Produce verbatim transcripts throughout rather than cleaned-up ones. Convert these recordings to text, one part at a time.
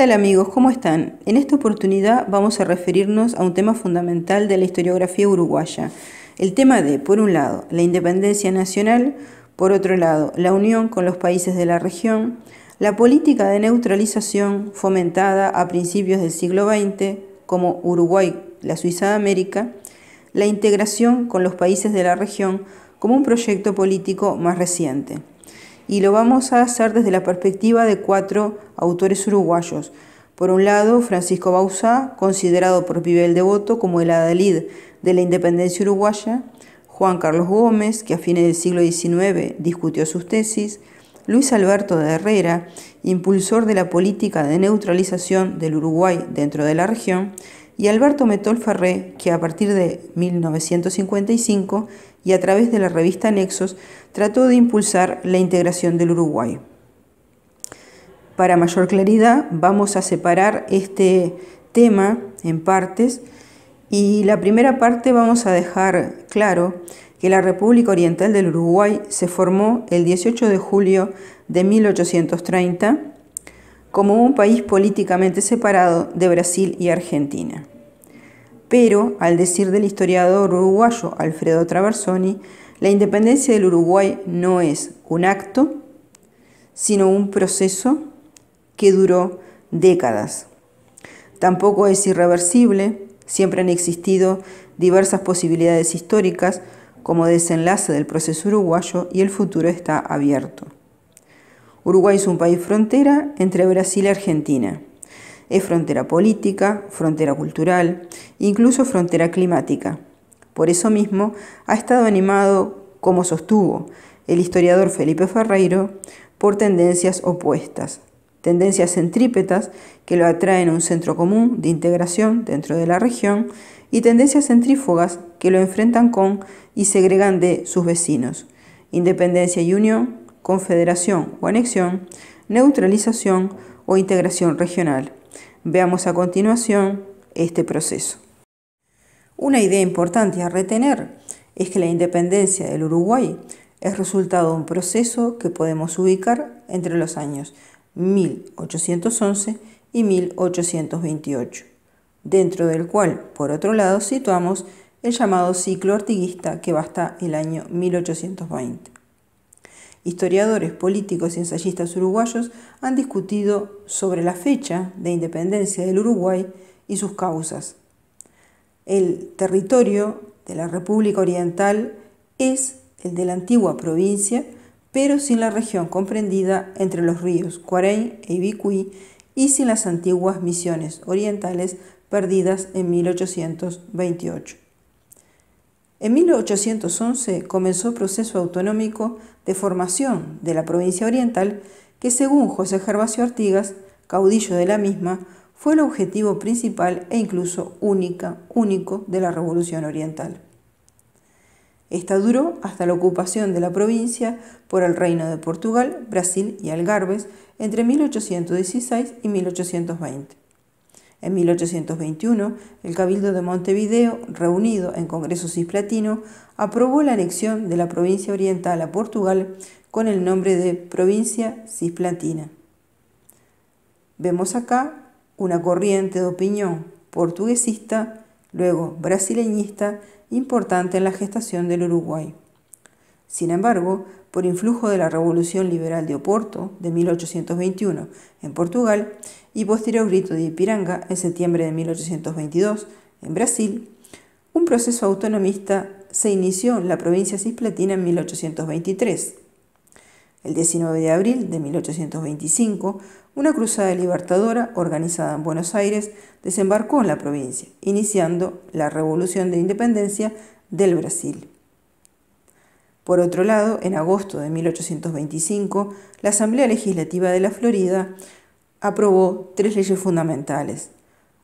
tal amigos? ¿Cómo están? En esta oportunidad vamos a referirnos a un tema fundamental de la historiografía uruguaya, el tema de, por un lado, la independencia nacional, por otro lado, la unión con los países de la región, la política de neutralización fomentada a principios del siglo veinte como Uruguay, la Suiza de América, la integración con los países de la región como un proyecto político más reciente. Y lo vamos a hacer desde la perspectiva de cuatro autores uruguayos. Por un lado, Francisco Bauzá, considerado por Pivel Devoto como el adalid de la independencia uruguaya, Juan Carlos Gómez, que a fines del siglo diecinueve discutió sus tesis, Luis Alberto de Herrera, impulsor de la política de neutralización del Uruguay dentro de la región, y Alberto Methol Ferré, que a partir de mil novecientos cincuenta y cinco y a través de la revista Nexos trató de impulsar la integración del Uruguay. Para mayor claridad vamos a separar este tema en partes y la primera parte vamos a dejar claro que la República Oriental del Uruguay se formó el dieciocho de julio de mil ochocientos treinta como un país políticamente separado de Brasil y Argentina. Pero, al decir del historiador uruguayo Alfredo Traversoni, la independencia del Uruguay no es un acto, sino un proceso que duró décadas. Tampoco es irreversible, siempre han existido diversas posibilidades históricas como desenlace del proceso uruguayo y el futuro está abierto. Uruguay es un país frontera entre Brasil y Argentina. Es frontera política, frontera cultural, incluso frontera climática. Por eso mismo ha estado animado, como sostuvo el historiador Felipe Ferreiro, por tendencias opuestas, tendencias centrípetas que lo atraen a un centro común de integración dentro de la región y tendencias centrífugas que lo enfrentan con y segregan de sus vecinos. Independencia y unión, confederación o anexión, neutralización o integración regional. Veamos a continuación este proceso. Una idea importante a retener es que la independencia del Uruguay es resultado de un proceso que podemos ubicar entre los años mil ochocientos once y mil ochocientos veintiocho, dentro del cual, por otro lado, situamos el llamado ciclo artiguista que va hasta el año mil ochocientos veinte. Historiadores, políticos y ensayistas uruguayos han discutido sobre la fecha de independencia del Uruguay y sus causas. El territorio de la República Oriental es el de la antigua provincia, pero sin la región comprendida entre los ríos Cuareim e Ibicuí y sin las antiguas misiones orientales perdidas en mil ochocientos veintiocho. En mil ochocientos once comenzó el proceso autonómico de formación de la provincia oriental que, según José Gervasio Artigas, caudillo de la misma, fue el objetivo principal e incluso única, único de la Revolución Oriental. Esta duró hasta la ocupación de la provincia por el Reino de Portugal, Brasil y Algarves entre mil ochocientos dieciséis y mil ochocientos veinte. En mil ochocientos veintiuno, el Cabildo de Montevideo, reunido en Congreso Cisplatino, aprobó la anexión de la provincia oriental a Portugal con el nombre de Provincia Cisplatina. Vemos acá una corriente de opinión portuguesista, luego brasileñista, importante en la gestación del Uruguay. Sin embargo, por influjo de la Revolución Liberal de Oporto de mil ochocientos veintiuno en Portugal y posterior grito de Ipiranga en septiembre de mil ochocientos veintidós en Brasil, un proceso autonomista se inició en la provincia cisplatina en mil ochocientos veintitrés. El diecinueve de abril de mil ochocientos veinticinco, una cruzada libertadora organizada en Buenos Aires desembarcó en la provincia, iniciando la Revolución de Independencia del Brasil. Por otro lado, en agosto de mil ochocientos veinticinco, la Asamblea Legislativa de la Florida aprobó tres leyes fundamentales.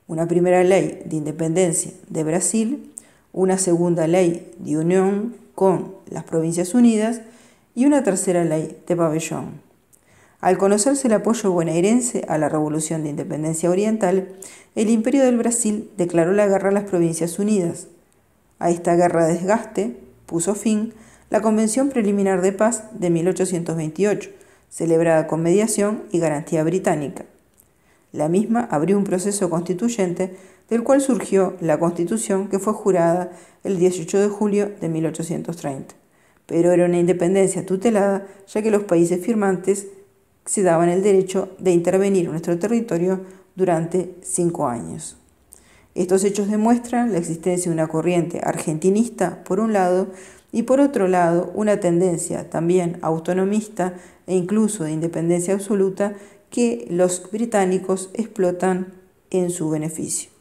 Una primera ley de independencia de Brasil, una segunda ley de unión con las Provincias Unidas y una tercera ley de pabellón. Al conocerse el apoyo bonaerense a la Revolución de Independencia Oriental, el Imperio del Brasil declaró la guerra a las Provincias Unidas. A esta guerra de desgaste puso fin la Convención Preliminar de Paz de mil ochocientos veintiocho, celebrada con mediación y garantía británica. La misma abrió un proceso constituyente del cual surgió la Constitución que fue jurada el dieciocho de julio de mil ochocientos treinta. Pero era una independencia tutelada, ya que los países firmantes se daban el derecho de intervenir en nuestro territorio durante cinco años. Estos hechos demuestran la existencia de una corriente argentinista, por un lado, y por otro lado, una tendencia también autonomista e incluso de independencia absoluta que los británicos explotan en su beneficio.